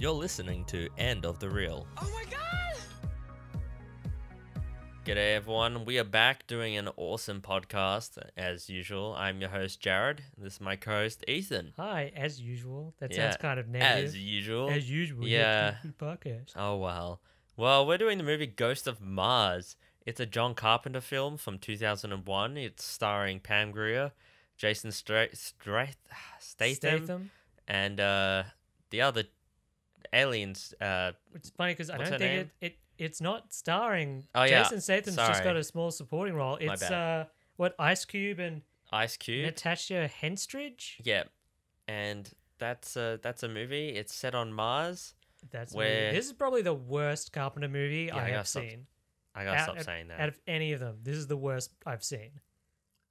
You're listening to End of the Reel. Oh my god! G'day everyone, we are back doing an awesome podcast as usual. I'm your host Jared, this is my co-host Ethan. Hi, as usual. That sounds kind of negative. As usual. As usual. Yeah. Podcast. Oh wow. Well, we're doing the movie Ghosts of Mars. It's a John Carpenter film from 2001. It's starring Pam Grier, Jason Statham, and the other aliens. It's funny because I don't think it's not starring. Oh, Jason Statham's just got a small supporting role. It's Ice Cube, Natasha Henstridge. Yeah, and that's a movie. It's set on Mars. That's where this is probably the worst Carpenter movie I have seen. I gotta stop saying that. Out of any of them, this is the worst I've seen.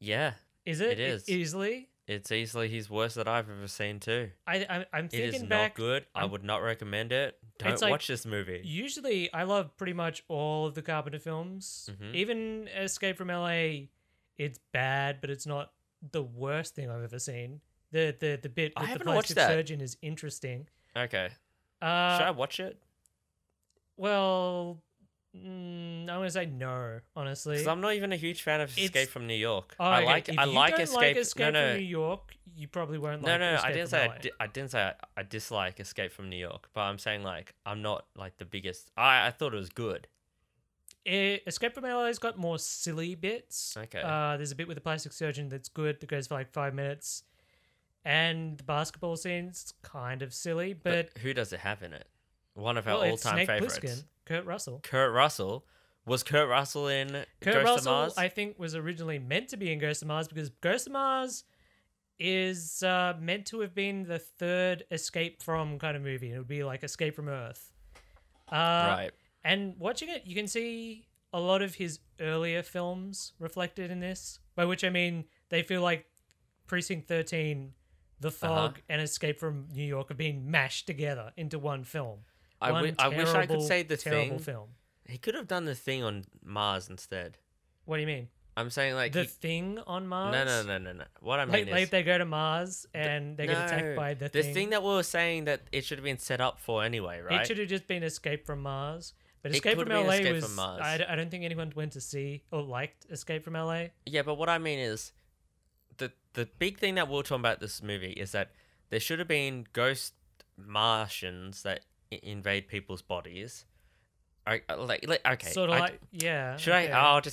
Yeah. Is it? It is. Easily? It's easily his worst that I've ever seen too. I'm thinking back. It is not good. I would not recommend it. Don't watch this movie. Usually, I love pretty much all of the Carpenter films. Mm-hmm. Even Escape from L.A., it's bad, but it's not the worst thing I've ever seen. The bit with the plastic surgeon is interesting. Okay. Should I watch it? Well... I'm gonna say no, honestly. Because I'm not even a huge fan of Escape from New York. Oh, okay. If you don't like Escape from New York, you probably won't like. No, Escape from LA. I didn't say I dislike Escape from New York, but I'm saying like I'm not like the biggest. I thought it was good. Escape from LA's got more silly bits. Okay. There's a bit with the plastic surgeon that's good that goes for like 5 minutes, and the basketball scene's kind of silly. But who does it have in it? One of our all-time favorites. Snake Plissken. Kurt Russell. Was Kurt Russell in Ghosts of Mars? I think was originally meant to be in Ghosts of Mars because Ghosts of Mars is meant to have been the third Escape From kind of movie. It would be like Escape From Earth. Right. And watching it, you can see a lot of his earlier films reflected in this, by which I mean they feel like Precinct 13, The Fog, and Escape From New York have been mashed together into one film. I wish I could say The Thing. Film. He could have done The Thing on Mars instead. What do you mean? I'm saying like... The Thing on Mars? No. What I mean is... Like they go to Mars and they get attacked by The Thing. The Thing that we were saying that it should have been set up for anyway, right? It should have just been Escape from Mars. But Escape from LA was... I don't think anyone went to see or liked Escape from LA. Yeah, but what I mean is... The big thing that we're talking about this movie is that there should have been ghost Martians that... invade people's bodies. I'll just get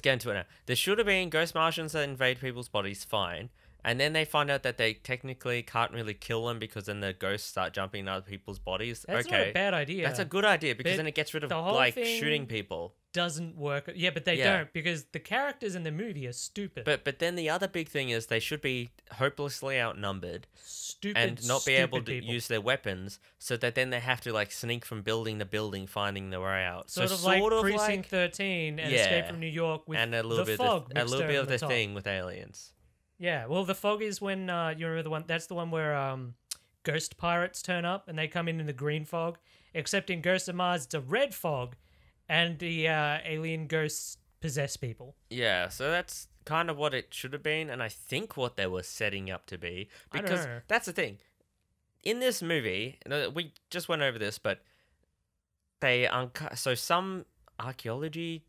into it now. There should have been ghost Martians that invade people's bodies, fine. And then they find out that they technically can't really kill them because then the ghosts start jumping in other people's bodies. That's not a bad idea. That's a good idea because then it gets rid of like shooting people. Doesn't work. Yeah, but they don't because the characters in the movie are stupid. But then the other big thing is they should be hopelessly outnumbered, and not be able to use their weapons, so that then they have to like sneak from building to building, finding their way out. Sort of like Precinct 13 and Escape from New York with and a little bit of the Thing with aliens. Yeah, well, The Fog is when you remember the one. That's the one where ghost pirates turn up and they come in the green fog. Except in Ghosts of Mars, it's a red fog, and the alien ghosts possess people. Yeah, so that's kind of what it should have been, and I think what they were setting up to be. Because I don't know. That's the thing. In this movie, we just went over this, but they some archaeology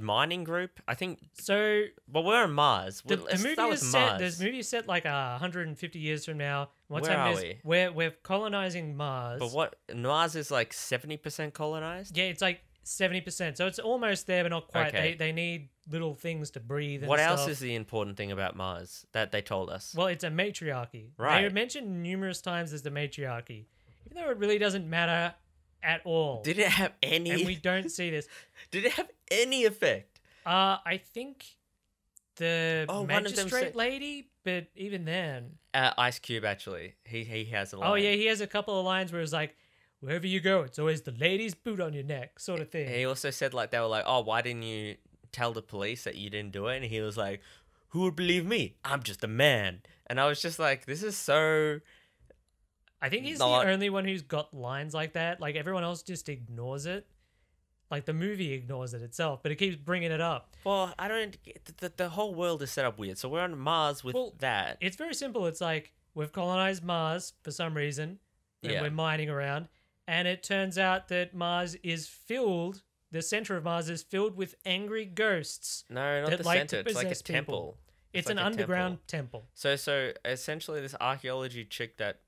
mining group, I think. So, but we're on Mars. This movie is set like 150 years from now. Where are we? We're colonizing Mars. But Mars is like 70% colonized. Yeah, it's like 70%. So it's almost there, but not quite. Okay. They need little things to breathe. What else is the important thing about Mars that they told us? Well, it's a matriarchy. Right. They mentioned numerous times as the matriarchy, even though it really doesn't matter at all. Did it have any? And we don't see this. Did it have any effect? I think the magistrate lady, but even then, Ice Cube actually, he has a line. Oh yeah, he has a couple of lines where it's like, wherever you go, it's always the lady's boot on your neck, sort of thing. He also said like they were like, oh, why didn't you tell the police that you didn't do it? And he was like, who would believe me? I'm just a man. And I was just like, this is so. I think he's the only one who's got lines like that. Like, everyone else just ignores it. Like, the movie ignores it itself, but it keeps bringing it up. Well, I don't... The whole world is set up weird, so we're on Mars with that. It's very simple. It's like, we've colonized Mars for some reason, and we're mining around, And it turns out that Mars is filled, the center of Mars is filled with angry ghosts. No, not the center. It's like a temple. It's an underground temple. So essentially this archaeology chick that...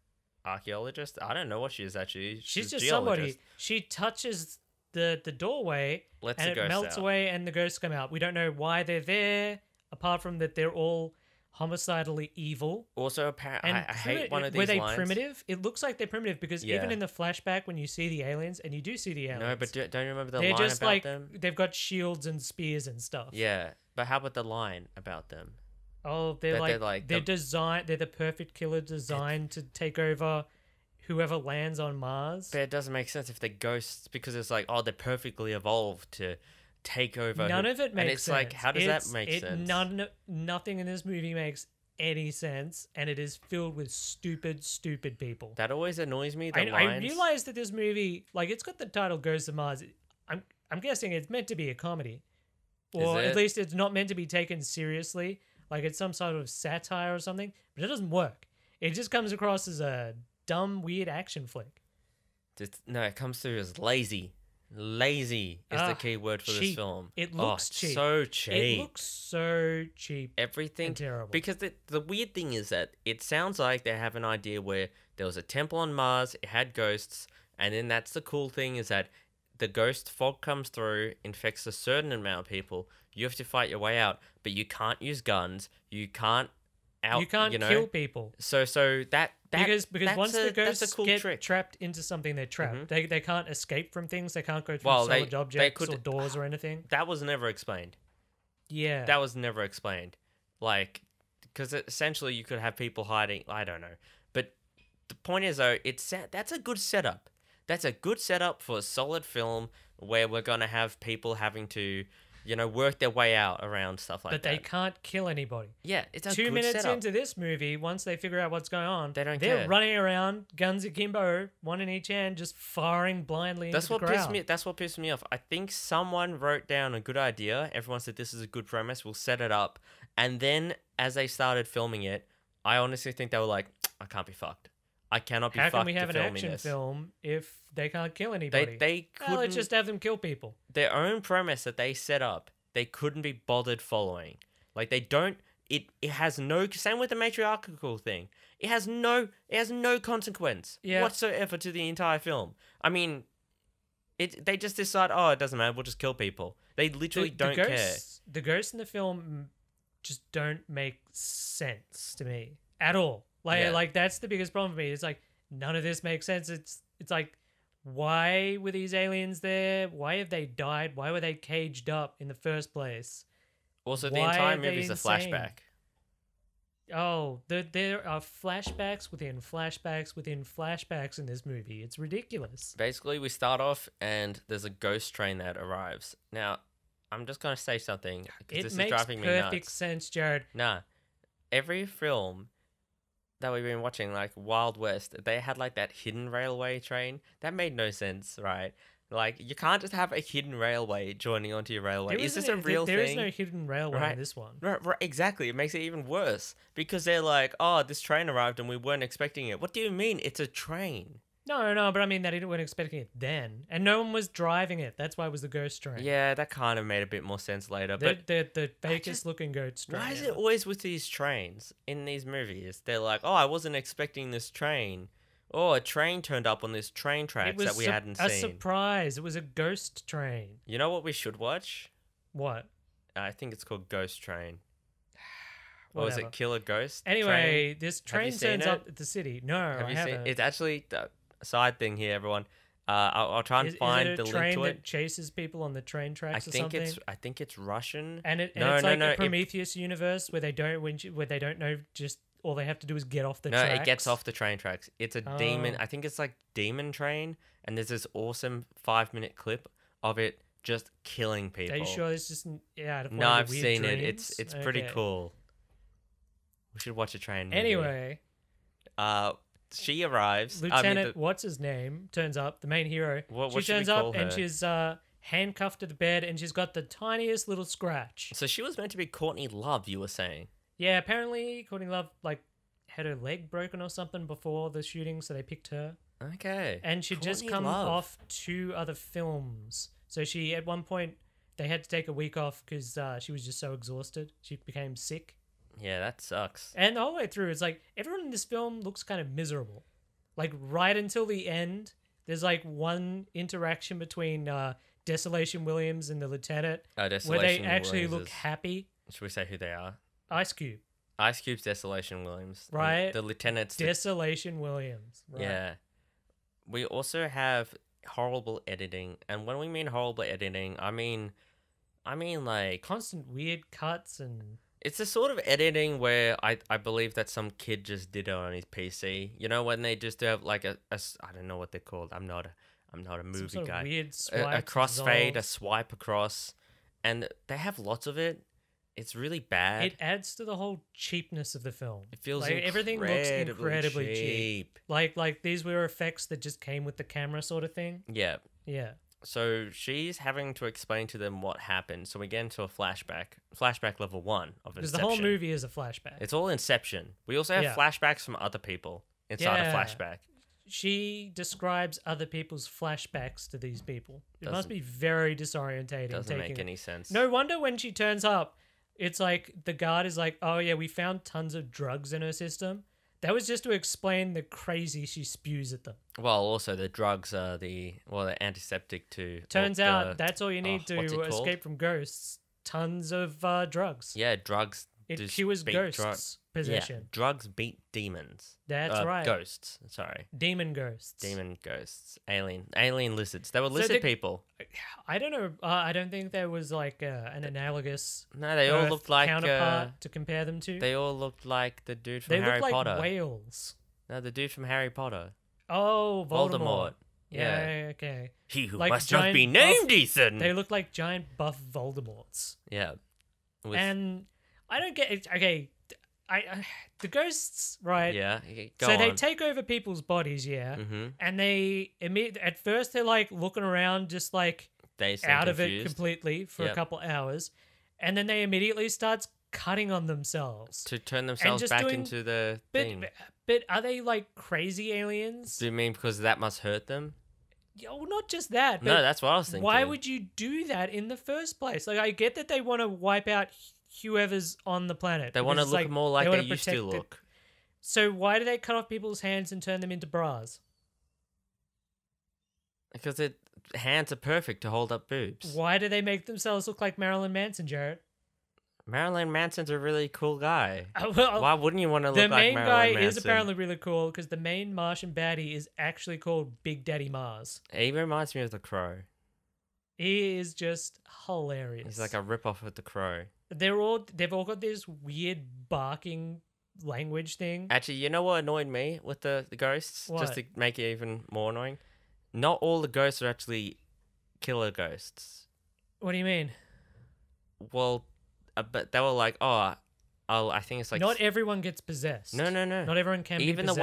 Archaeologist? I don't know what she is actually. She's just somebody. She touches the doorway and it melts away and the ghosts come out. We don't know why they're there, apart from that they're all homicidally evil. Also, apparently, I hate one of these lines. Were they primitive? It looks like they're primitive because even in the flashback when you see the aliens, and you do see the aliens. No, but don't you remember the line about them? They've got shields and spears and stuff. Yeah, but how about the line about them? Oh, they're the perfect killer designed to take over whoever lands on Mars. But it doesn't make sense if they're ghosts because it's like, oh, they're perfectly evolved to take over. None of it makes sense. And it's like, how does that make sense? Nothing in this movie makes any sense, and it is filled with stupid, stupid people. That always annoys me, the lines. I realized that this movie, like, it's got the title Ghosts of Mars. I'm guessing it's meant to be a comedy. Or at least it's not meant to be taken seriously. Like it's some sort of satire or something, but it doesn't work. It just comes across as a dumb, weird action flick. No, it comes through as lazy. Lazy is the key word for this film. It looks cheap. So cheap. It looks so cheap. Everything terrible. Because the weird thing is that it sounds like they have an idea where there was a temple on Mars, it had ghosts, and then that's the cool thing is that the ghost fog comes through, infects a certain amount of people. You have to fight your way out, but you can't use guns. You can't kill people. So that because once the ghosts get trapped into something, they're trapped. Mm-hmm. They can't escape from things. They can't go through solid objects or doors or anything. That was never explained. Yeah, that was never explained. Like, because essentially you could have people hiding. I don't know, but the point is though, that's a good setup. That's a good setup for a solid film where we're gonna have people having to, work their way out around stuff like that. But they can't kill anybody. Yeah, it's a good setup. 2 minutes into this movie, once they figure out what's going on, they're running around, guns akimbo, one in each hand, just firing blindly into the crowd. That's what pissed me off. I think someone wrote down a good idea. Everyone said, this is a good premise. We'll set it up. And then as they started filming it, I honestly think they were like, I can't be fucked. I cannot be fucked to filming this. How can we have an action film if they can't kill anybody? They couldn't... Let's just have them kill people. Their own premise that they set up, they couldn't be bothered following. Like, they don't... It has no... Same with the matriarchal thing. It has no consequence whatsoever to the entire film. I mean, they just decide, oh, it doesn't matter, we'll just kill people. They literally don't care. The ghosts in the film just don't make sense to me at all. Like that's the biggest problem for me. It's like none of this makes sense. It's like, why were these aliens there? Why have they died? Why were they caged up in the first place? Also, the entire movie is a flashback. Oh, there are flashbacks within flashbacks within flashbacks in this movie. It's ridiculous. Basically, we start off and there's a ghost train that arrives. Now, I'm just gonna say something because this is driving me nuts. It makes perfect sense, Jared. Nah, every film that we've been watching, like Wild West, they had like that hidden railway train. That made no sense, right? Like, you can't just have a hidden railway joining onto your railway. Is this a real thing? There is no hidden railway in this one. Right, exactly. It makes it even worse because they're like, oh, this train arrived and we weren't expecting it. What do you mean? It's a train. No, but I mean they weren't expecting it then. And no one was driving it. That's why it was the ghost train. Yeah, that kind of made a bit more sense later. But the fakest looking ghost train. Why is it always with these trains in these movies? They're like, oh, I wasn't expecting this train. Oh, a train turned up on this train tracks that we hadn't seen. It was a surprise. It was a ghost train. You know what we should watch? What? I think it's called Ghost Train. Or is it Killer Ghost Train? Anyway, this train turns up at the city. No, I haven't. It's actually... side thing here, everyone. I'll try and find the link to it. Is it a train that chases people on the train tracks or something? I think it's Russian. And it's like a Prometheus universe where they don't know, just all they have to do is get off the tracks. No, it gets off the train tracks. It's a demon. I think it's like Demon Train, and there's this awesome 5-minute clip of it just killing people. Are you sure this isn't out of one of the weird dreams? No, I've seen it. It's pretty cool. We should watch a train movie. Anyway. She arrives. Lieutenant, what's his name? Turns up. The main hero. What she turns up and she's handcuffed to the bed, and she's got the tiniest little scratch. So she was meant to be Courtney Love. You were saying? Yeah. Apparently, Courtney Love had her leg broken or something before the shooting, so they picked her. Okay. And she'd just come off two other films. So she, at one point, they had to take a week off because she was just so exhausted. She became sick. Yeah, that sucks. And the whole way through, it's like, everyone in this film looks kind of miserable. Like, right until the end, there's like one interaction between Desolation Williams and the Lieutenant where they actually look happy. Should we say who they are? Ice Cube. Ice Cube's Desolation Williams. Right. The Lieutenant's... Desolation Williams. Right. Yeah. We also have horrible editing. And when we mean horrible editing, I mean like... constant weird cuts and... It's the sort of editing where I believe that some kid just did it on his PC. You know, when they just have like a I don't know what they're called. I'm not a movie some sort guy. Of weird swipe a crossfade, a swipe across. And they have lots of it. It's really bad. It adds to the whole cheapness of the film. It feels like everything looks incredibly cheap. Like these were effects that just came with the camera sort of thing. Yeah. Yeah. So she's having to explain to them what happened. So we get into a flashback. Flashback level 1 of Inception. Because the whole movie is a flashback. It's all Inception. We also have flashbacks from other people inside a flashback. She describes other people's flashbacks to these people. It must be very disorientating. Doesn't make any sense. No wonder when she turns up, it's like the guard is like, oh yeah, we found tons of drugs in her system. That was just to explain the crazy she spews at them. Well, also the drugs are the antiseptic to... Turns out that's all you need to escape from ghosts. Tons of drugs. Yeah, drugs. It cures ghosts' possession. Yeah, drugs beat demons. That's right. Ghosts, sorry. Demon ghosts. Demon ghosts. Alien lizards. They were lizard people. I don't know. I don't think there was like an analogous. No, they all looked like counterpart to compare them to. They all looked like the dude from Harry Potter. They looked like whales. No, the dude from Harry Potter. Oh, Voldemort. Yeah. Okay. He who like must not be named Ethan. They looked like giant buff Voldemorts. Yeah. And I don't get it. Okay. The ghosts, right? Yeah. So they take over people's bodies, yeah. Mm-hmm. And they at first they're like looking around, just like out of it completely for a couple hours, and then they immediately start cutting on themselves to turn themselves back into the thing. But are they like crazy aliens? Do you mean because that must hurt them? Yeah, well, not just that. But no, that's what I was thinking. Why would you do that in the first place? Like, I get that they want to wipe out whoever's on the planet. They want to look like, more like they used to look. So why do they cut off people's hands and turn them into bras? Because hands are perfect to hold up boobs. Why do they make themselves look like Marilyn Manson, Jarrett? Marilyn Manson's a really cool guy. Well, why wouldn't you want to look like Marilyn Manson? The main guy is apparently really cool because the main Martian baddie is actually called Big Daddy Mars. He reminds me of The Crow. He is just hilarious. He's like a ripoff of The Crow. They've all got this weird barking language thing. Actually, you know what annoyed me with the ghosts? What? Just to make it even more annoying? Not all the ghosts are actually killer ghosts. What do you mean? Well, but they were like, I think it's like... Not everyone gets possessed. No. Not everyone can even be possessed. Even the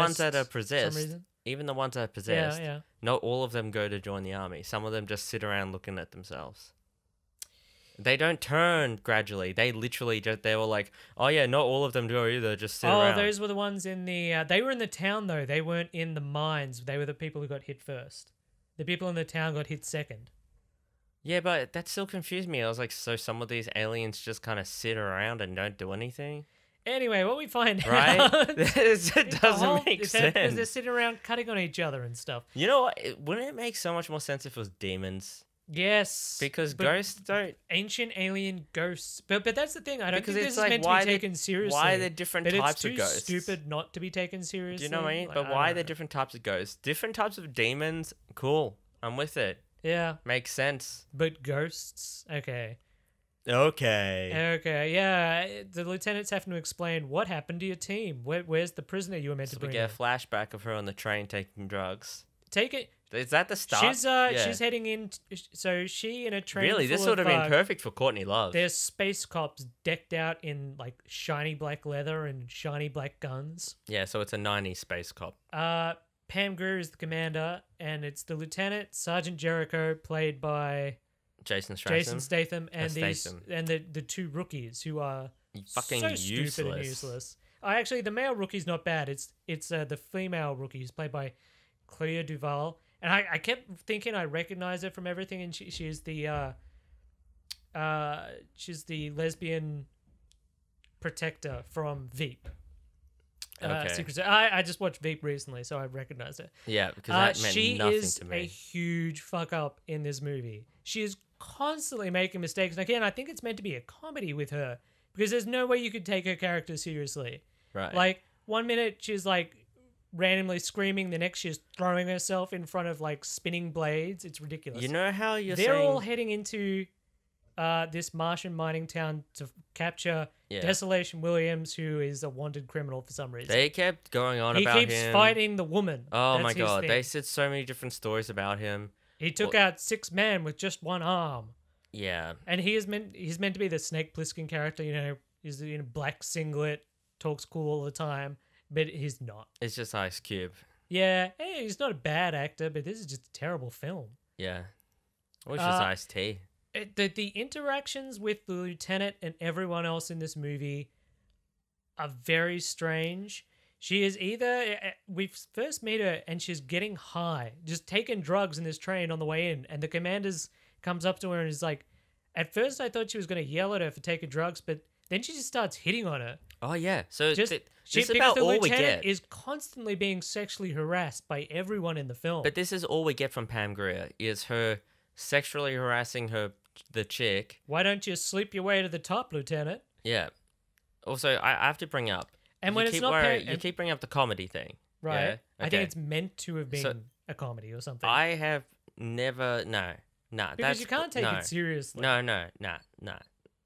ones that are possessed, yeah. Not all of them go to join the army. Some of them just sit around looking at themselves. They don't turn gradually. They literally just... They were like, oh, yeah, not all of them do either. Just sit around. Oh, those were the ones in the... they were in the town, though. They weren't in the mines. They were the people who got hit first. The people in the town got hit second. Yeah, but that still confused me. I was like, so some of these aliens just kind of sit around and don't do anything? Anyway, what we find out... it doesn't make sense. Because they're sitting around cutting on each other and stuff. You know what? Wouldn't it make so much more sense if it was demons... Yes, because ghosts don't ancient alien ghosts, but that's the thing. I don't think this is like meant to be taken seriously. Why are there different types of ghosts? It's too stupid not to be taken seriously. Do you know what I mean? Like, but why are there different types of ghosts? Different types of demons. Cool, I'm with it. Yeah, makes sense. But ghosts, okay, yeah. The lieutenants have to explain what happened to your team. Where's the prisoner you were meant to bring? So we get a flashback of her on the train taking drugs. Is that the start? She's heading in. So she in a train. Really, this would have been perfect for Courtney Love. There's space cops decked out in like shiny black leather and shiny black guns. Yeah, so it's a 90s space cop. Pam Grier is the commander, and it's the lieutenant, Sergeant Jericho, played by Jason Statham, and the two rookies who are fucking so useless. Stupid and useless. Actually, the male rookie's not bad. It's the female rookie who's played by Clea Duval. And I kept thinking I recognized her from everything, and she's the lesbian protector from Veep. Okay. Secret. I just watched Veep recently, so I recognized her. Yeah, because that meant nothing to me. She is a huge fuck up in this movie. She is constantly making mistakes, and again, I think it's meant to be a comedy with her because there's no way you could take her character seriously. Right. Like 1 minute she's like randomly screaming, the next she's throwing herself in front of like spinning blades. It's ridiculous. You know how they're all heading into this Martian mining town to capture Desolation Williams, who is a wanted criminal for some reason. They kept going on about him. He keeps fighting the woman. Oh my god, they said so many different stories about him. He took out 6 men with just 1 arm. Yeah, and he's meant to be the Snake Plissken character. You know, he's in a black singlet, talks cool all the time. But he's not. It's just Ice Cube. Yeah. Hey, he's not a bad actor, but this is just a terrible film. Yeah. Or it's just Ice-T. The interactions with the lieutenant and everyone else in this movie are very strange. She is either... We first meet her and she's getting high, just taking drugs in this train on the way in. And the commander comes up to her and is like... At first I thought she was going to yell at her for taking drugs, but then she just starts hitting on her. Oh, yeah. So... Just about all we get. The lieutenant is constantly being sexually harassed by everyone in the film. But this is all we get from Pam Grier, is her sexually harassing the chick. Why don't you sleep your way to the top, Lieutenant? Yeah. Also, I have to bring up... And when it's not... you keep bringing up the comedy thing. Right. Yeah? Okay. I think it's meant to have been a comedy or something. I have never... No. Because you can't take it seriously. No.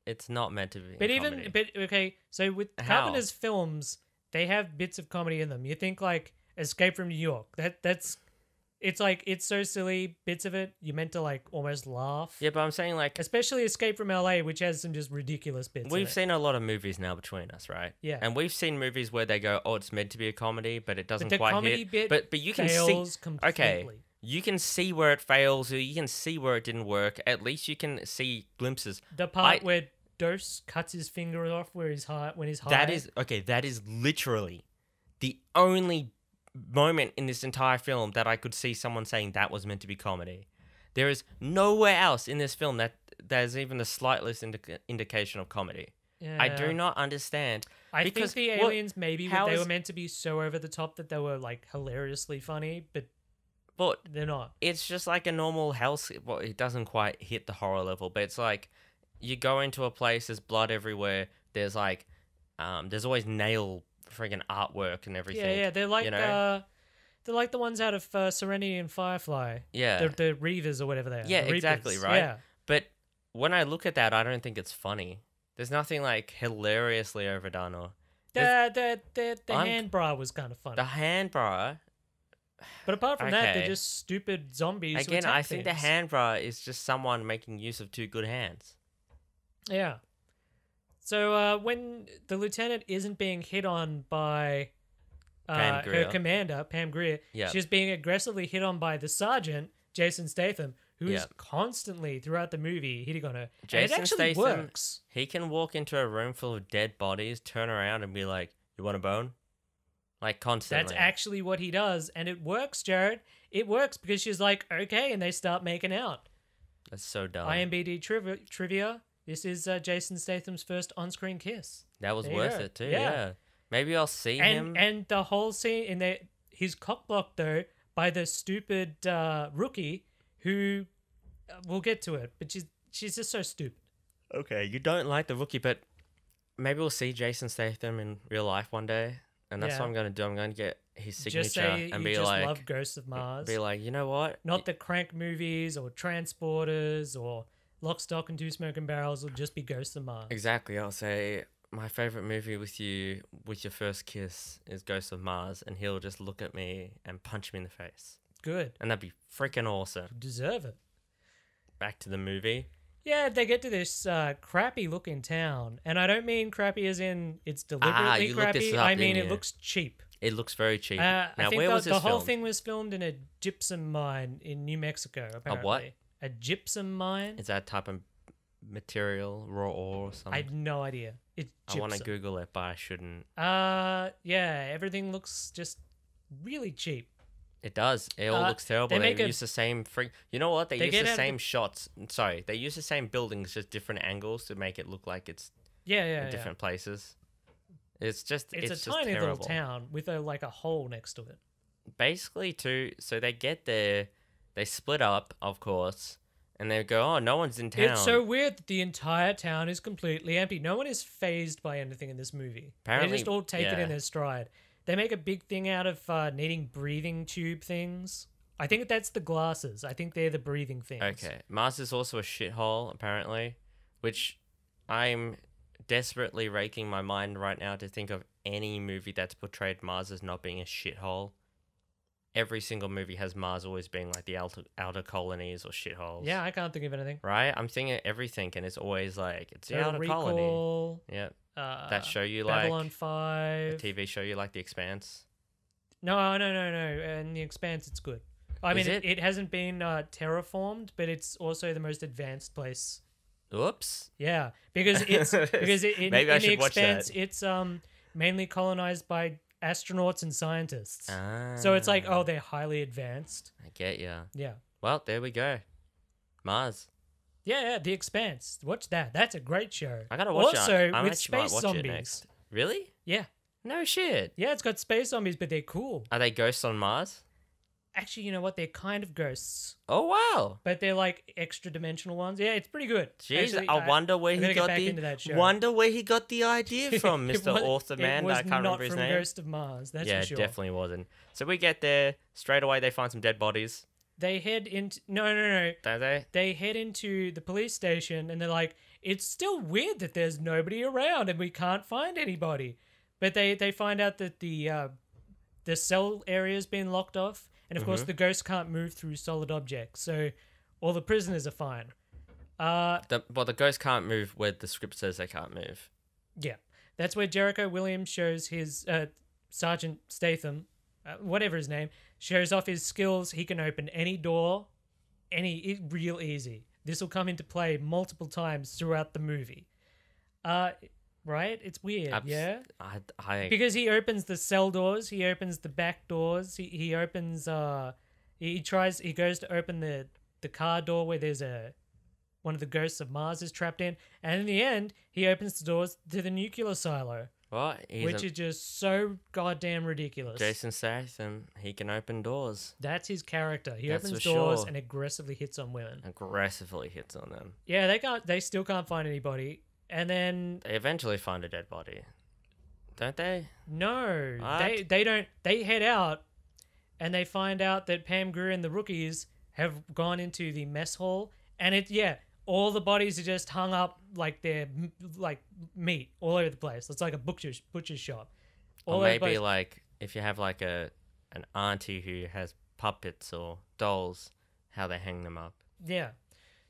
It's not meant to be comedy. Okay, so with Carpenter's films... They have bits of comedy in them. You think like Escape from New York. It's so silly. Bits of it you're meant to like almost laugh. Yeah, but I'm saying like especially Escape from L.A., which has some just ridiculous bits. We've seen a lot of movies now between us, right? Yeah, and we've seen movies where they go, "Oh, it's meant to be a comedy, but it doesn't quite hit." But you can see completely. Okay, you can see where it fails, or you can see where it didn't work. At least you can see glimpses. The part where Dose cuts his finger off when he's high. That is literally the only moment in this entire film that I could see someone saying that was meant to be comedy. There is nowhere else in this film that there's even the slightest indication of comedy. Yeah. I do not understand. I think the aliens they were meant to be so over the top that they were like hilariously funny, but they're not. It's just like a normal house. Well, it doesn't quite hit the horror level, but it's like. You go into a place, there's blood everywhere. There's like, there's always nail friggin' artwork and everything. Yeah, they're like, you know? They're like the ones out of Serenity and Firefly. Yeah, the Reavers or whatever they are. Yeah, the exactly right. Yeah. But when I look at that, I don't think it's funny. There's nothing like hilariously overdone or. The hand bra was kind of funny. The hand bra. But apart from that, they're just stupid zombies. Again, I think the hand bra is just someone making use of 2 good hands. Yeah. So when the lieutenant isn't being hit on by her commander, Pam Grier, she's being aggressively hit on by the sergeant, Jason Statham, who is constantly throughout the movie hitting on her. Jason Statham, he can walk into a room full of dead bodies, turn around and be like, "You want a bone?" Like constantly. That's actually what he does, and it works, Jared. It works because she's like, "Okay," and they start making out. That's so dumb. IMDb trivia. This is Jason Statham's first on-screen kiss. That was worth it too. Yeah, maybe I'll see him. And the whole scene in there, he's cockblocked though by the stupid rookie who we'll get to it, but she's just so stupid. Okay, you don't like the rookie, but maybe we'll see Jason Statham in real life one day, and that's what I'm gonna do. I'm gonna get his signature and be like, "Love Ghosts of Mars." Be like, you know what? Not the Crank movies or Transporters or. Lock, Stock, and Two Smoking Barrels will just be Ghosts of Mars. Exactly. I'll say my favorite movie with you, with your first kiss, is Ghosts of Mars, and he'll just look at me and punch me in the face. Good. And that'd be freaking awesome. You deserve it. Back to the movie. Yeah, they get to this crappy-looking town, and I don't mean crappy as in it's deliberately crappy. I mean it looks cheap. It looks very cheap. Now, where was this filmed? The whole thing was filmed in a gypsum mine in New Mexico, apparently. A what? A gypsum mine? Is that type of material, raw ore or something? I have no idea. It's gypsum. I want to Google it, but I shouldn't. Yeah, everything looks just really cheap. It does. It all looks terrible. They use the same You know what? They use the same shots. Sorry, they use the same buildings, just different angles to make it look like it's in different places. It's just it's a tiny little town with a, like a hole next to it. Basically, too. So they get there, they split up, of course, and they go, "Oh, no one's in town." It's so weird that the entire town is completely empty. No one is phased by anything in this movie. Apparently, they just all take it in their stride. They make a big thing out of needing breathing tube things. I think that's the glasses. I think they're the breathing things. Okay. Mars is also a shithole, apparently, which I'm desperately raking my mind right now to think of any movie that's portrayed Mars as not being a shithole. Every single movie has Mars always being like the outer colonies or shitholes. Yeah, I can't think of anything. Right? I'm thinking of everything, and it's always like, it's the outer colony. Yeah. That show you like Babylon 5, a TV show you like, The Expanse. No. And The Expanse, it's good. I mean, it hasn't been terraformed, but it's also the most advanced place. Oops. Yeah, because it's because it, in The Expanse, it's mainly colonized by astronauts and scientists. Ah. So it's like, oh, they're highly advanced. I get ya. Yeah. Well, there we go. Mars. Yeah, The Expanse. Watch that. That's a great show. I gotta watch it. Also, with space zombies. Next. Really? Yeah. No shit. Yeah, it's got space zombies, but they're cool. Are they ghosts on Mars? Actually, you know what? They're kind of ghosts. Oh, wow. But they're like extra-dimensional ones. Yeah, it's pretty good. Jeez, actually, I wonder where he got the idea from, Mr. Author Man. I can't remember his name. It was not from Ghost of Mars, that's for sure. Yeah, definitely wasn't. So we get there. Straight away, they find some dead bodies. They head into... No. Don't they? They head into the police station and they're like, it's still weird that there's nobody around and we can't find anybody. But they find out that the cell area's been locked off and, of course, the ghosts can't move through solid objects. So all the prisoners are fine. The ghosts can't move where the script says they can't move. Yeah. That's where Jericho Williams shows his... Sergeant Statham... whatever his name, shows off his skills. He can open any door, real easy. This will come into play multiple times throughout the movie. Right? It's weird, yeah? Because he opens the cell doors, he opens the back doors, he opens, he goes to open the car door where there's one of the ghosts of Mars is trapped in, and in the end, he opens the doors to the nuclear silo. Well, which is just so goddamn ridiculous. Jason Statham, he can open doors. That's his character. He opens doors and aggressively hits on women. Aggressively hits on them. Yeah, they still can't find anybody. And then they eventually find a dead body. Don't they? No. What? They don't. They head out and they find out that Pam Grier and the rookies have gone into the mess hall, and all the bodies are just hung up like they're like meat all over the place. It's like a butcher's shop. Or maybe like if you have like an auntie who has puppets or dolls, how they hang them up. Yeah.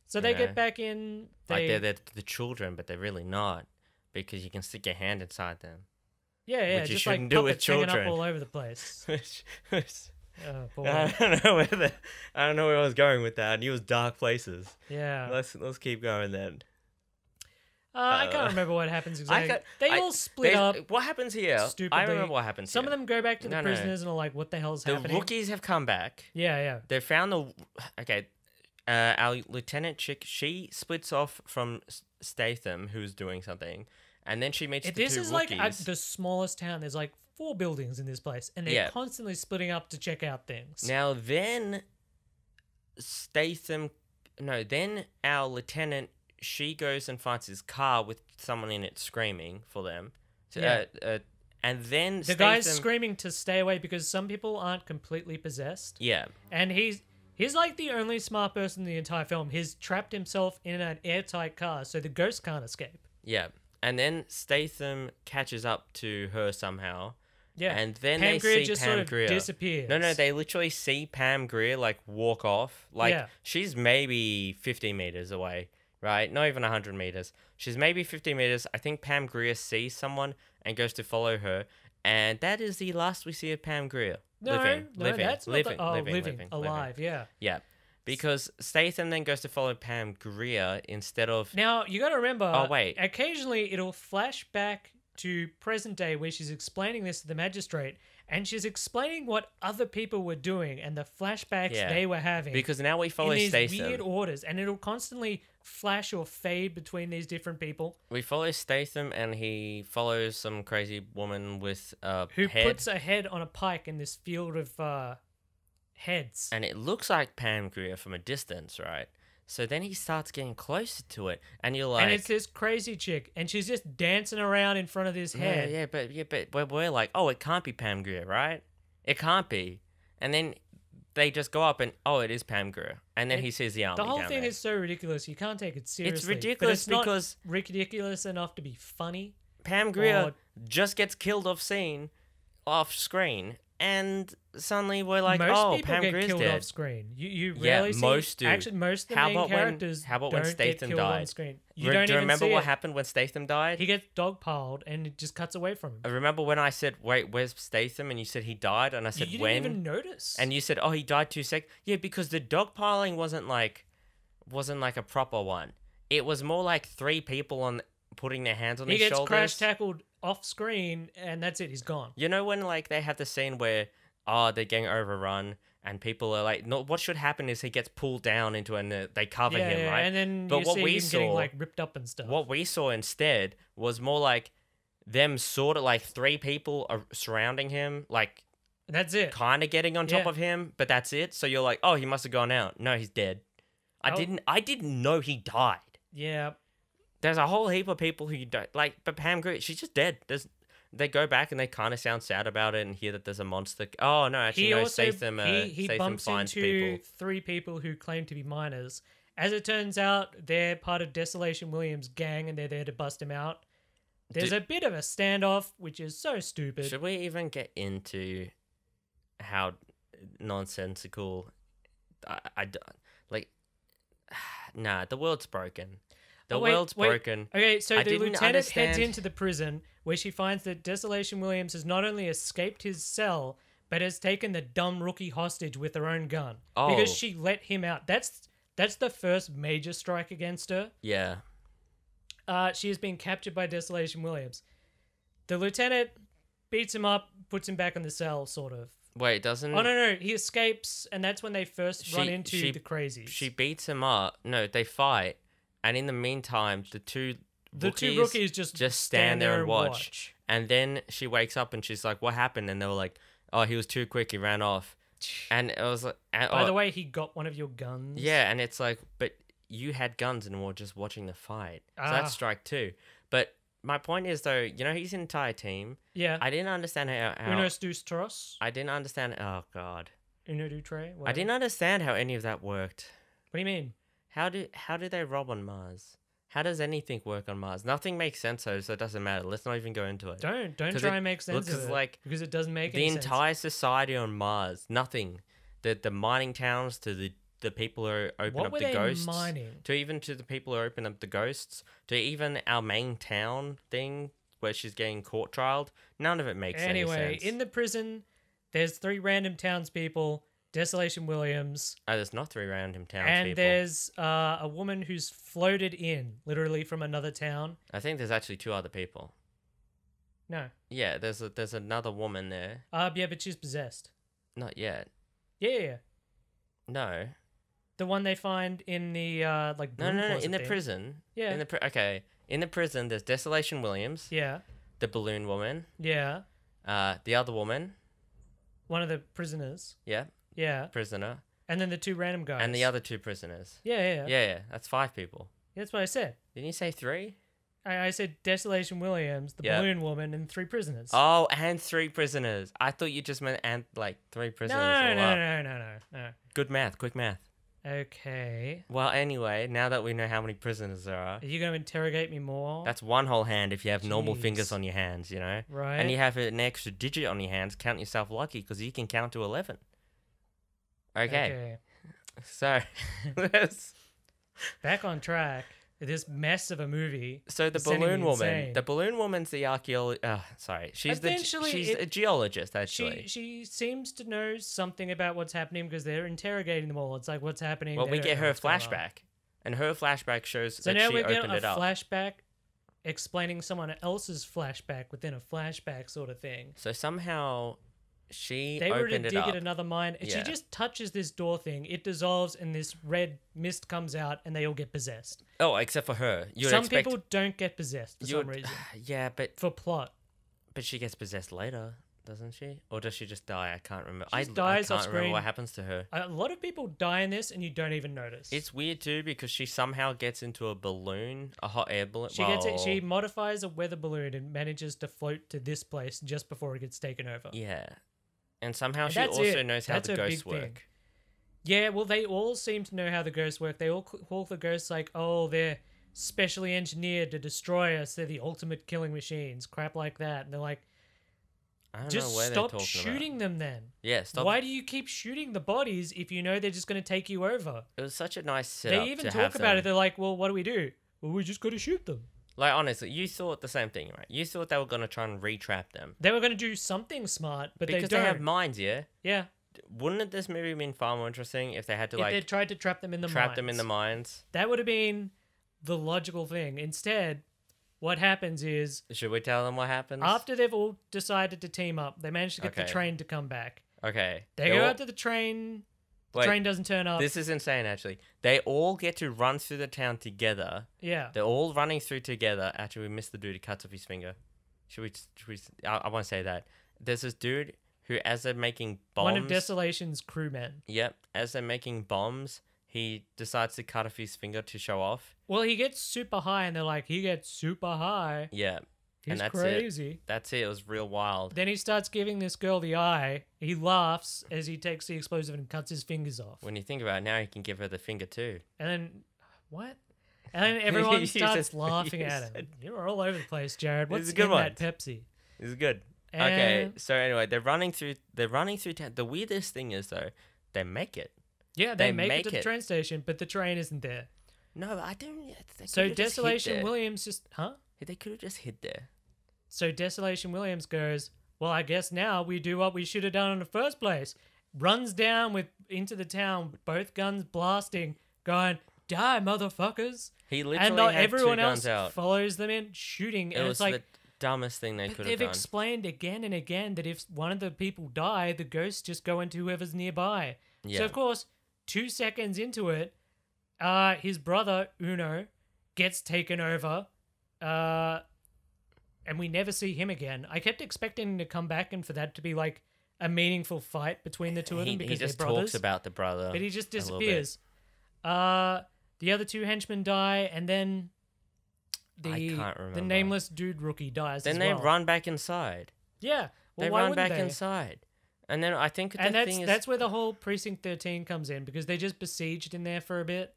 So they get back in. Like they're the children, but they're really not, because you can stick your hand inside them. Yeah. Which you shouldn't do with children. Hanging up all over the place. Oh, boy. I don't know where I was going with that. I knew it was dark places. Yeah. Let's keep going then. I can't remember what happens exactly. They all split up. What happens here? Stupidly. I remember what happens. Some of them go back to the prisoners and are like, "What the hell's happening?" The rookies have come back. Yeah. They found our lieutenant chick. She splits off from Statham, who's doing something, and then she meets the two rookies. This is like the smallest town. There's like 4 buildings in this place, and they're constantly splitting up to check out things. Now then our lieutenant, she goes and finds his car with someone in it screaming for them. So, and then the guy's screaming to stay away because some people aren't completely possessed. Yeah. And he's like the only smart person in the entire film. He's trapped himself in an airtight car so the ghost can't escape. Yeah. And then Statham catches up to her somehow. Yeah, and then Pam Grier see just Pam sort of Grier disappears. No, they literally see Pam Grier like walk off. Like she's maybe 50 meters away, right? Not even 100 meters. She's maybe 50 meters. I think Pam Grier sees someone and goes to follow her, and that is the last we see of Pam Grier. Living, alive. Yeah. Because Statham then goes to follow Pam Grier instead of... Now, you got to remember... Oh, wait. Occasionally, it'll flash back to present day where she's explaining this to the magistrate and she's explaining what other people were doing and the flashbacks they were having. Because now we follow Statham. In these weird orders, and it'll constantly flash or fade between these different people. We follow Statham, and he follows some crazy woman with a head. Who puts a head on a pike in this field of heads. And it looks like Pam Grier from a distance, right? So then he starts getting closer to it, and you're like... And it's this crazy chick, and she's just dancing around in front of his head. Yeah, but we're like, oh, it can't be Pam Grier, right? It can't be. And then they just go up, and, oh, it is Pam Grier. And then he sees the army. The whole thing is so ridiculous, you can't take it seriously. It's ridiculous because... Not ridiculous enough to be funny. Pam Grier just gets killed off screen, and... Suddenly we're like, oh, Pam Grier's dead. Most people get killed off screen. You really see... Yeah, most do. Actually, most of the main characters don't get killed on screen. You don't even see it. Do you remember what happened when Statham died? He gets dogpiled and it just cuts away from him. I remember when I said, wait, where's Statham? And you said he died. And I said, when? You didn't even notice. And you said, oh, he died 2 seconds. Yeah, because the dogpiling wasn't like a proper one. It was more like three people on putting their hands on his shoulders. He gets crash tackled off screen and that's it. He's gone. You know when like they have the scene where... Oh, they're getting overrun, and people are like, "No, what should happen is he gets pulled down into, and they cover him, right?" And then but what we saw, getting, like, ripped up and stuff. What we saw instead was more like them sort of like three people are surrounding him, like that's it, kind of getting on top of him, but that's it. So you're like, "Oh, he must have gone out. No, he's dead." I didn't know he died. Yeah, there's a whole heap of people who don't like, but Pam Grier, she's just dead. They go back and they kind of sound sad about it and hear that there's a monster. Oh, no, actually, no, Statham finds people. He bumps into three people who claim to be miners. As it turns out, they're part of Desolation Williams' gang and they're there to bust him out. There's a bit of a standoff, which is so stupid. Should we even get into how nonsensical... Nah, the world's broken. The world's broken. Okay, so the lieutenant heads into the prison where she finds that Desolation Williams has not only escaped his cell, but has taken the dumb rookie hostage with her own gun. Oh. Because she let him out. That's the first major strike against her. Yeah. She has been captured by Desolation Williams. The lieutenant beats him up, puts him back in the cell, sort of. Wait, doesn't... Oh, no, he escapes, and that's when they first run into the crazies. She beats him up. No, they fight. And in the meantime, the two rookies just stand there and watch. And then she wakes up and she's like, "What happened?" And they were like, "Oh, he was too quick. He ran off." And it was like, "By the way, he got one of your guns." Yeah, and it's like, but you had guns and were just watching the fight. So that's strike two. But my point is though, you know, his entire team. Yeah. I didn't understand how Uno dos tres. I didn't understand. Oh God. Uno dos tres. I didn't understand how any of that worked. What do you mean? How do they rob on Mars? How does anything work on Mars? Nothing makes sense, though, so it doesn't matter. Let's not even go into it. Don't try and make sense of it. Like, because it doesn't make any sense. The entire society on Mars, nothing. The mining towns to the people who open up the ghosts. What were they mining? To the people who open up the ghosts. To even our main town thing where she's getting court-trialed. None of it makes any sense. Anyway, in the prison, there's three random townspeople... Desolation Williams. Oh, there's not three random towns. And people. There's a woman who's floated in, literally from another town. I think there's actually two other people. No. Yeah, there's another woman there. Yeah, but she's possessed. Not yet. Yeah. No. The one they find in the like. No, in the prison. Yeah. In the prison, there's Desolation Williams. Yeah. The balloon woman. Yeah. The other woman. One of the prisoners. Yeah. Yeah. Prisoner. And then the two random guys. And the other two prisoners. Yeah. That's five people. That's what I said. Didn't you say three? I said Desolation Williams, the balloon woman, and three prisoners. Oh, and three prisoners. I thought you just meant three prisoners. No. Good math. Quick math. Okay. Well, anyway, now that we know how many prisoners there are... Are you going to interrogate me more? That's one whole hand if you have normal fingers on your hands, you know? Right. And you have an extra digit on your hands, count yourself lucky because you can count to 11. Okay. So, back on track. This mess of a movie. So the balloon woman's the archaeologist. She's a geologist. Actually, she seems to know something about what's happening because they're interrogating them all. It's like, what's happening? Well, we get her flashback, and her flashback shows that she opened it up. Flashback, explaining someone else's flashback within a flashback sort of thing. So somehow. she they were to dig at another mine, and she just touches this door thing. It dissolves, and this red mist comes out, and they all get possessed. Oh, except for her. Some people don't get possessed for some reason. Yeah, but for plot. But she gets possessed later, doesn't she? Or does she just die? I can't remember. I can't remember what happens to her. A lot of people die in this, and you don't even notice. It's weird too, because she somehow gets into a balloon, a hot air balloon. She modifies a weather balloon and manages to float to this place just before it gets taken over. Yeah, and somehow she also knows how the ghosts work. Yeah, well, they all seem to know how the ghosts work. They all call the ghosts like, oh, they're specially engineered to destroy us. They're the ultimate killing machines. Crap like that, and they're like, I don't know where they're talking about. Just stop shooting them then. Yeah, stop. Why do you keep shooting the bodies if you know they're just going to take you over? It was such a nice setup. They even talk about it. They're like, well, what do? Well, we just got to shoot them. Like, honestly, you thought the same thing, right? You thought they were going to try and retrap them. They were going to do something smart, but they don't. Because they have minds, yeah? Yeah. Wouldn't this movie have been far more interesting if they had to, like... If they tried to trap them in the mines. Trap them in the mines. That would have been the logical thing. Instead... What happens is... Should we tell them what happens? After they've all decided to team up, they manage to get the train to come back. Okay. They go out to the train. The train doesn't turn up. This is insane, actually. They all get to run through the town together. Yeah. They're all running through together. Actually, we missed the dude who cuts off his finger. I won't say that. There's this dude who, as they're making bombs... One of Desolation's crewmen. Yep. As they're making bombs... He decides to cut off his finger to show off. Well, he gets super high, and they're like, he gets super high. Yeah. He's crazy. That's it. It was real wild. Then he starts giving this girl the eye. He laughs as he takes the explosive and cuts his fingers off. When you think about it, now he can give her the finger too. And then, what? And then everyone starts laughing at him. You're all over the place, Jared. What's in that Pepsi? This is good. And okay, so anyway, they're running through town. The weirdest thing is, though, they make it. Yeah, they make it to the train station, but the train isn't there. No, I don't... So Desolation Williams just... Huh? They could have just hid there. So Desolation Williams goes, well, I guess now we do what we should have done in the first place. Runs down into the town with both guns blasting, going, die, motherfuckers. He literally had two guns out. And everyone else follows them in, shooting. It was like... dumbest thing they could have done. They've explained again and again that if one of the people die, the ghosts just go into whoever's nearby. Yeah. So, of course... 2 seconds into it, his brother, Uno, gets taken over, and we never see him again. I kept expecting him to come back and for that to be like a meaningful fight between the two of them because they're brothers. He just talks about the brother. But he just disappears. The other two henchmen die, and then the nameless dude rookie dies as well. Then they run back inside. Yeah. Well, why wouldn't they? They run back inside. And then I think that's where the whole Precinct 13 comes in, because they're just besieged in there for a bit.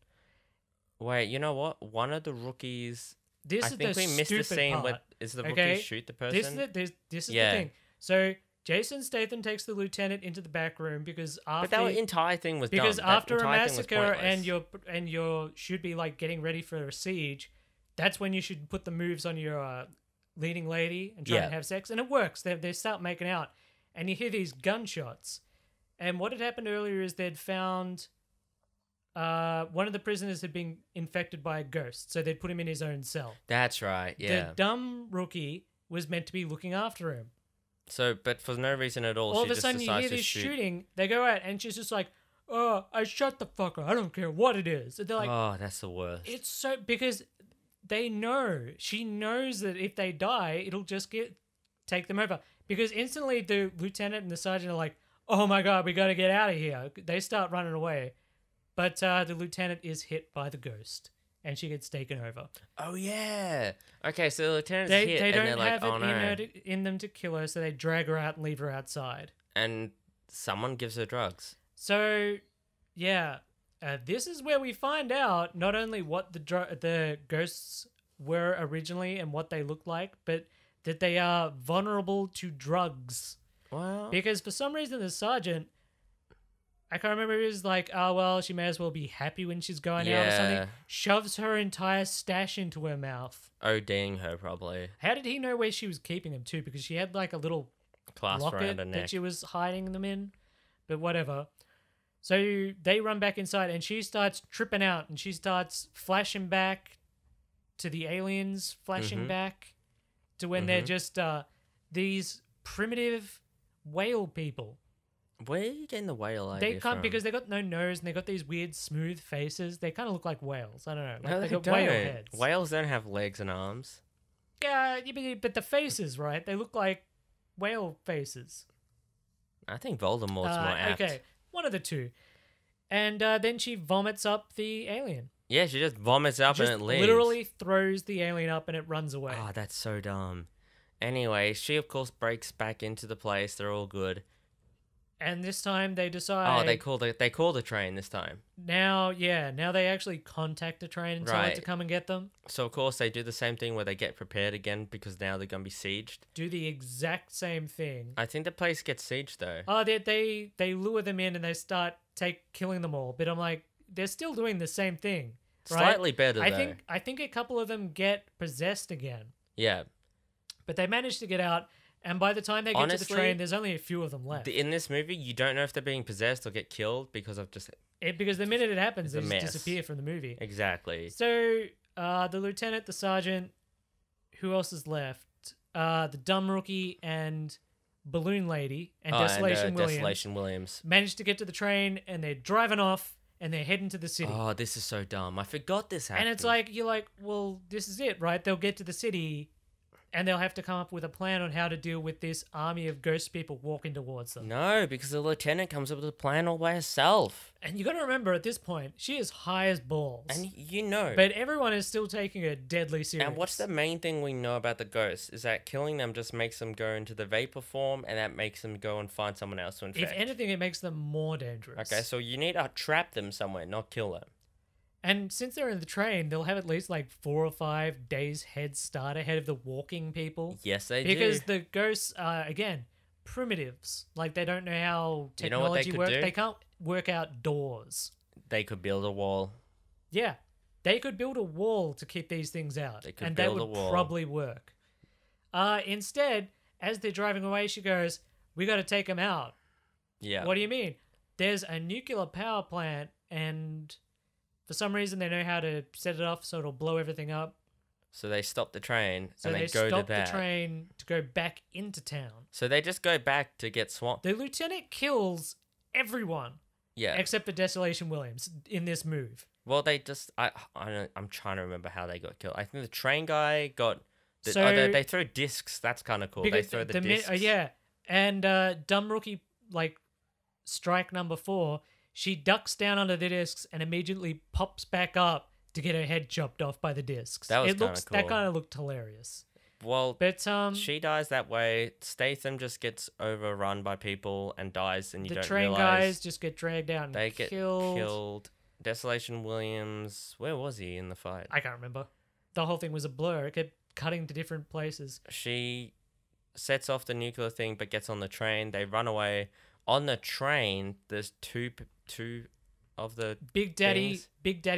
Wait, you know what? One of the rookies... I think we missed the scene where the rookies shoot the person. This is the thing. So Jason Statham takes the lieutenant into the back room because after... But that entire thing was dumb. Because after a massacre and you should be like getting ready for a siege, that's when you should put the moves on your leading lady and try to have sex. And it works. They start making out. And you hear these gunshots. And what had happened earlier is they'd found one of the prisoners had been infected by a ghost. So they'd put him in his own cell. That's right, yeah. The dumb rookie was meant to be looking after him. So, but for no reason at all, she just decides to shoot. All of a sudden you hear this shooting. They go out and she's just like, oh, I shot the fucker. I don't care what it is. And they're like, oh, that's the worst. It's so... Because they know. She knows that if they die, it'll just take them over. Because instantly the lieutenant and the sergeant are like, oh my God, we got to get out of here. They start running away. But the lieutenant is hit by the ghost and she gets taken over. Oh, yeah. Okay, so the lieutenant's hit and they're like, oh no. They don't have it in them to kill her, so they drag her out and leave her outside. And someone gives her drugs. So, yeah, this is where we find out not only what the ghosts were originally and what they looked like, but... that they are vulnerable to drugs. Wow. Because for some reason the sergeant, I can't remember, he was like, oh, well, she may as well be happy when she's going out or something. Shoves her entire stash into her mouth. ODing her, probably. How did he know where she was keeping them, too? Because she had, like, a little clasp around her neck that she was hiding them in. But whatever. So they run back inside, and she starts tripping out, and she starts flashing back to the aliens, flashing back. To when they're just these primitive whale people. Where are you getting the whale idea from? Because they got no nose and they got these weird smooth faces. They kind of look like whales. I don't know. Like, no, they got whale heads. Whales don't have legs and arms. Yeah, but the faces, right? They look like whale faces. I think Voldemort's more apt. Okay, one of the two. And then she vomits up the alien. Yeah, she just vomits up and it leaves. Literally throws the alien up and it runs away. Oh, that's so dumb. Anyway, she, of course, breaks back into the place. They're all good. And this time they decide... Oh, they call the train this time. Now, yeah, now they actually contact the train and tell it to come and get them. So, of course, they do the same thing where they get prepared again because now they're going to be sieged. Do the exact same thing. I think the place gets sieged, though. Oh, they lure them in and they start killing them all. But I'm like, they're still doing the same thing. Right? Slightly better, though. I think a couple of them get possessed again. Yeah. But they manage to get out, and by the time they get to the train, there's only a few of them left. In this movie, you don't know if they're being possessed or get killed because of just... Because the minute it happens, they just disappear from the movie. Exactly. So, the lieutenant, the sergeant, who else is left? The dumb rookie and Balloon Lady and Desolation Williams managed to get to the train, and they're driving off. And they're heading to the city. Oh, this is so dumb. I forgot this happened. And it's like, you're like, well, this is it, right? They'll get to the city and they'll have to come up with a plan on how to deal with this army of ghost people walking towards them. No, because the lieutenant comes up with a plan all by herself. And you got to remember, at this point, she is high as balls. And you know. But everyone is still taking her deadly serious. And what's the main thing we know about the ghosts is that killing them just makes them go into the vapor form, and that makes them go and find someone else to infect. If anything, it makes them more dangerous. Okay, so you need to trap them somewhere, not kill them. And since they're in the train, they'll have at least like 4 or 5 days head start ahead of the walking people. Yes, they do. Because the ghosts are, again, primitives. Like, they don't know how technology works. They can't work out doors. They could build a wall. Yeah. They could build a wall to keep these things out. They could build a wall. And that would probably work. Instead, as they're driving away, she goes, "We got to take them out." Yeah. What do you mean? There's a nuclear power plant and... For some reason, they know how to set it off so it'll blow everything up. So they stop the train and they go to that. So they stop the train to go back into town. So they just go back to get swamped. The lieutenant kills everyone. Yeah. Except for Desolation Williams in this move. Well, they just... I'm trying to remember how they got killed. I think the train guy got... They throw discs. That's kind of cool. They throw the discs. Yeah. And dumb rookie, like, strike number 4... She ducks down under the discs and immediately pops back up to get her head chopped off by the discs. That was kind of cool. That kind of looked hilarious. Well, but, she dies that way. Statham just gets overrun by people and dies, and you don't realize. The train guys just get dragged out and killed. Desolation Williams, where was he in the fight? I can't remember. The whole thing was a blur. It kept cutting to different places. She sets off the nuclear thing but gets on the train. They run away. On the train, there's two of the Big Daddy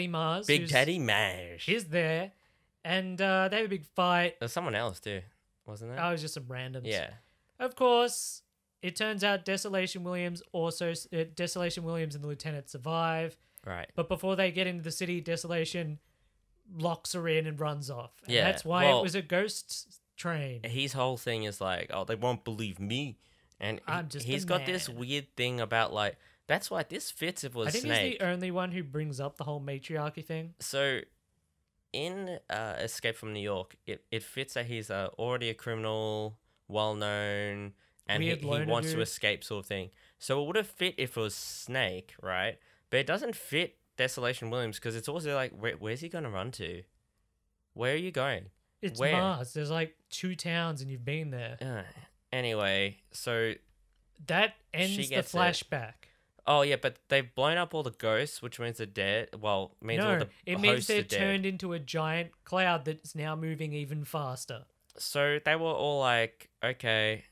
Mars is there, and they have a big fight. There's someone else too, wasn't there? Oh, it was just some randoms. Yeah. Of course, it turns out Desolation Williams and the lieutenant survive. Right. But before they get into the city, Desolation locks her in and runs off. And yeah. That's why it was a ghost train. His whole thing is like, oh, they won't believe me, and he's got this weird thing about like. That's why this fits if it was Snake. He's the only one who brings up the whole matriarchy thing. So, in Escape from New York, it fits that he's already a criminal, well-known, and he wants to escape sort of thing. So, it would have fit if it was Snake, right? But it doesn't fit Desolation Williams because it's also like, where's he going to run to? Where are you going? It's Mars. There's like 2 towns and you've been there. Anyway, so... That ends the flashback. Oh, yeah, but they've blown up all the ghosts, which means they're dead. Well, it means they're turned into a giant cloud that's now moving even faster. So they were all like, okay,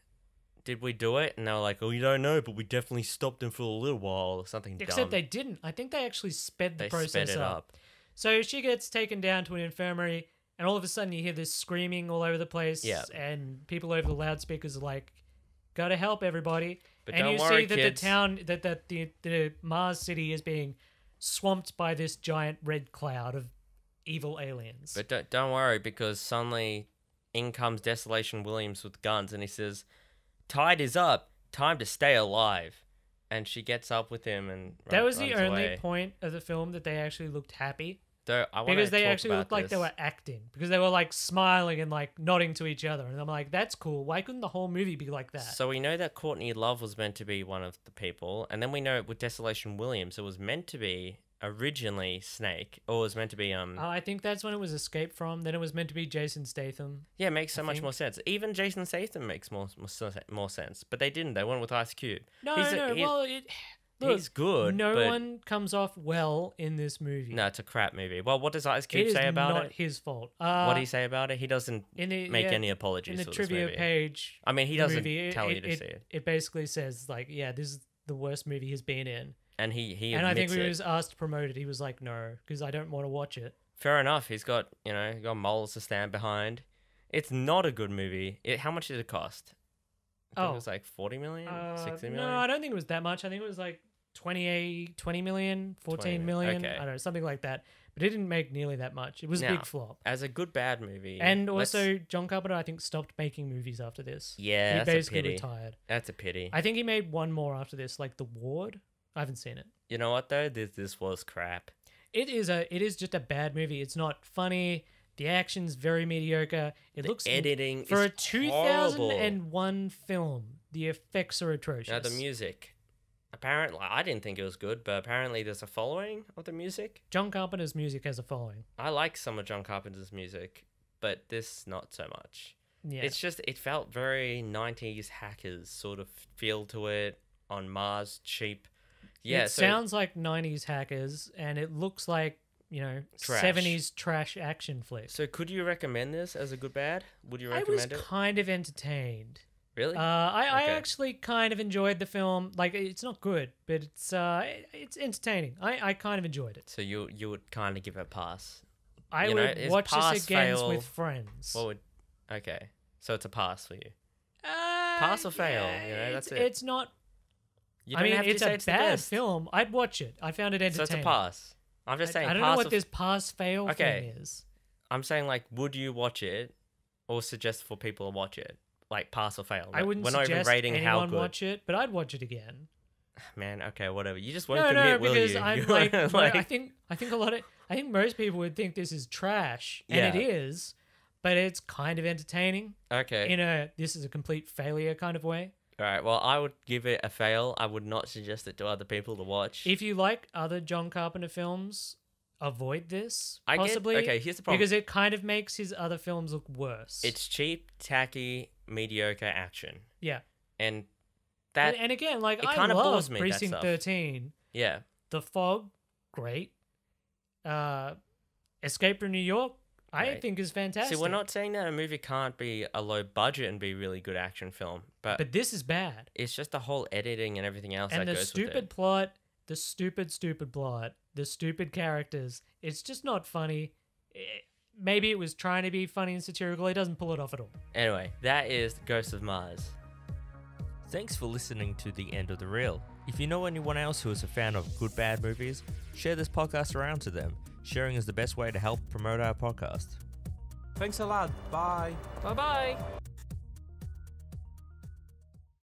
did we do it? And they were like, oh, you don't know, but we definitely stopped them for a little while or something dumb. Except they didn't. I think they actually sped the process up. So she gets taken down to an infirmary, and all of a sudden you hear this screaming all over the place, and people over the loudspeakers are like, gotta help everybody. But and you see that kids. The town, that the Mars city is being swamped by this giant red cloud of evil aliens. But don't worry, because suddenly in comes Desolation Williams with guns, and he says, "Tide is up. time to stay alive. And she gets up with him and that was the only point of the film that they actually looked happy. Though I want to talk about this. Because they actually looked like they were acting. Because they were like smiling and like nodding to each other. And I'm like, that's cool. Why couldn't the whole movie be like that? So we know that Courtney Love was meant to be one of the people. And then we know with Desolation Williams, it was meant to be originally Snake. Or it was meant to be... I think that's when it was Escape From. Then it was meant to be Jason Statham. Yeah, it makes so much more sense. Even Jason Statham makes more sense. But they didn't. They went with Ice Cube. He's good. No one comes off well in this movie. No, it's a crap movie. Well, what does Ice Cube say about it? It's not his fault. What did he say about it? He doesn't make any apologies for this movie. In the trivia page, I mean, he doesn't tell you to see it. It basically says, like, yeah, this is the worst movie he's been in. And he admits it. And I think when he was asked to promote it, he was like, no, because I don't want to watch it. Fair enough. He's got, got moles to stand behind. It's not a good movie. How much did it cost? I think it was like 40 million, 60 million. No, I don't think it was that much. I think it was like 20 million, 14 million. Okay. I don't know, something like that. But it didn't make nearly that much. It was a big flop. As a good bad movie. And also John Carpenter, I think, stopped making movies after this. Yeah, he basically retired. That's a pity. I think he made one more after this, like The Ward. I haven't seen it. You know what though? This was crap. It is just a bad movie. It's not funny. The action's very mediocre. The looks editing for is a 2001 horrible. Film. The effects are atrocious. Now the music. Apparently, I didn't think it was good, but apparently there's a following of the music. John Carpenter's music has a following. I like some of John Carpenter's music, but this not so much. Yeah, it's just it felt very 90s hackers sort of feel to it on Mars, cheap. Yeah, it sounds like 90s hackers, and it looks like. Trash. 70s trash action flick. So could you recommend this as a good bad? Would you recommend it? I was kind of entertained. Really? I actually kind of enjoyed the film. Like, it's not good, but it's entertaining. I kind of enjoyed it. So you would kind of give it a pass? I would watch this again with friends. Okay, so it's a pass for you. Pass or fail, that's it. It's not... it's a bad film. I'd watch it. I found it entertaining. So it's a pass. I'm just saying. I don't know what this pass-fail thing is. I'm saying, like, would you watch it, or suggest for people to watch it, like pass or fail? Like, I wouldn't suggest anyone watch it, but I'd watch it again. Man, okay, whatever. You just won't commit, will you? No, because I'm like, I think a lot of, most people would think this is trash, and it is, but it's kind of entertaining. Okay. This is a complete failure kind of way. All right, well, I would give it a fail. I would not suggest it to other people to watch. If you like other John Carpenter films, avoid this, possibly. Okay, here's the problem. Because it kind of makes his other films look worse. It's cheap, tacky, mediocre action. Yeah. And that... And again, like, I love Precinct 13. Yeah. The Fog, great. Escape from New York, I think is fantastic. See, we're not saying that a movie can't be a low budget and be a really good action film, but this is bad. It's just the whole editing and everything else that goes with it. And the stupid plot, the stupid plot, the stupid characters. It's just not funny. Maybe it was trying to be funny and satirical. It doesn't pull it off at all. Anyway, that is Ghosts of Mars. Thanks for listening to The End of the Reel. If you know anyone else who is a fan of good bad movies, share this podcast around to them. Sharing is the best way to help promote our podcast. Thanks a lot. Bye. Bye-bye.